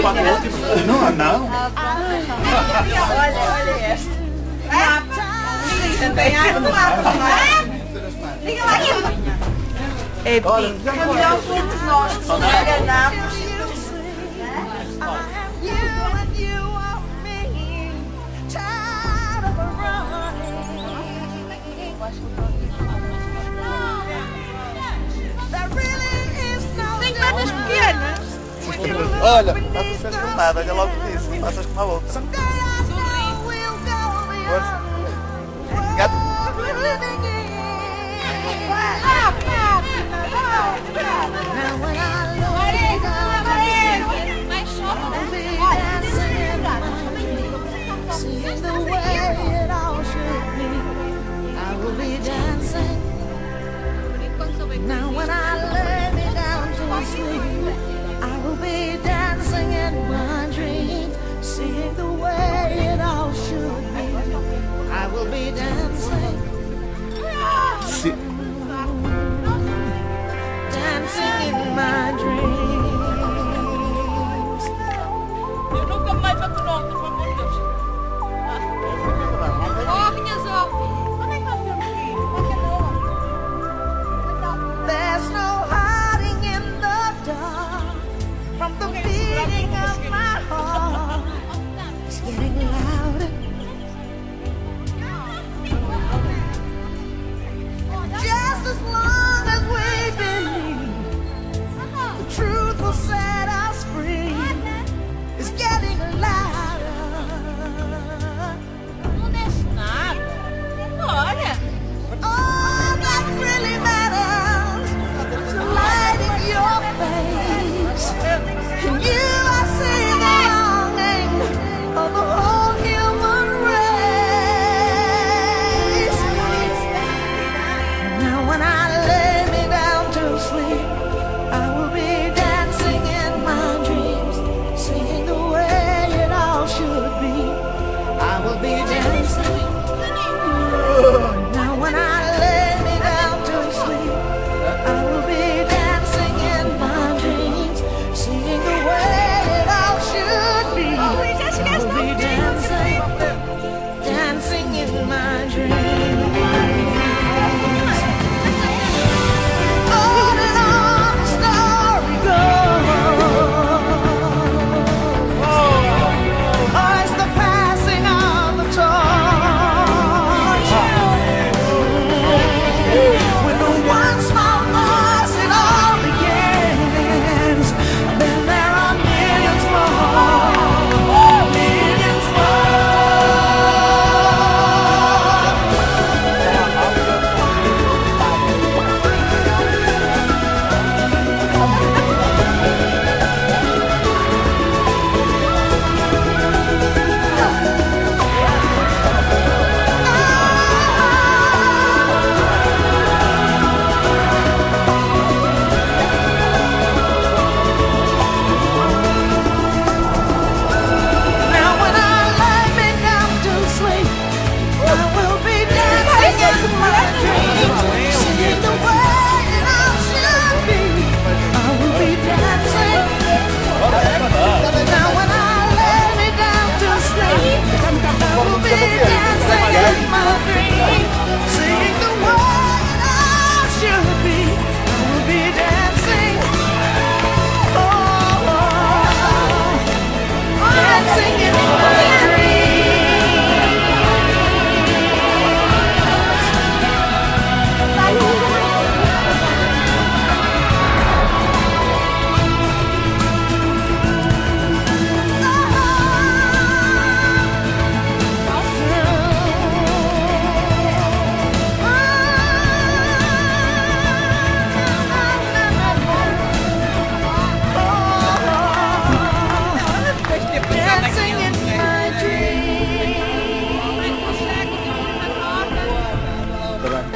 Não, não. Olha esta. Liga lá aqui. É pinto. Caminhão juntos nós que se enganamos. Olha, faças fez com nada, olha logo isso, faças com a outra. Força. Gato.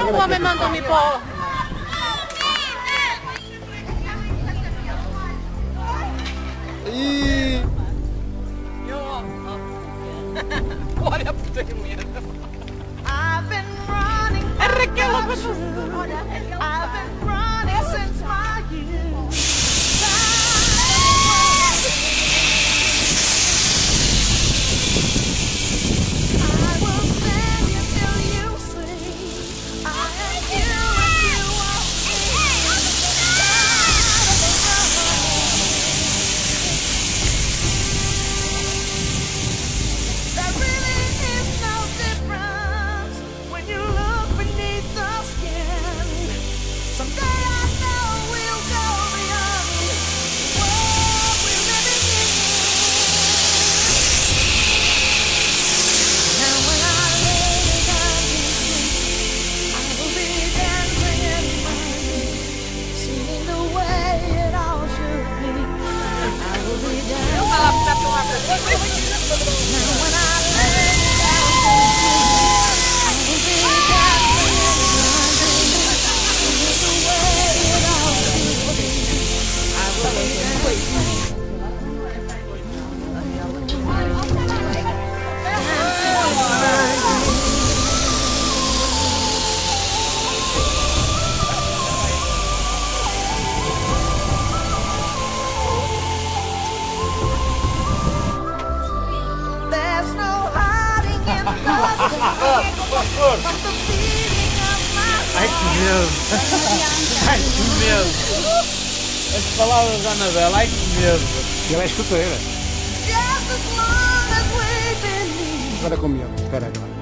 O homem mandou-me pôr. Olha a puta mulher. É Raquel. Ai que medo! Ai que medo! As palavras da Anabela, ai que medo! E ela é escuteira! Agora com medo, espera agora.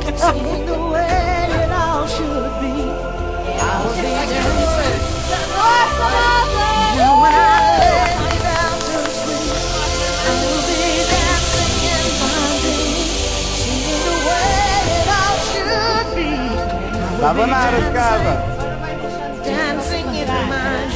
Seeing the way it all should be, I will be dancing. You and I lay me down to sleep, I will be dancing in my dreams. Seeing the way it all should be, I will be dancing in my dreams.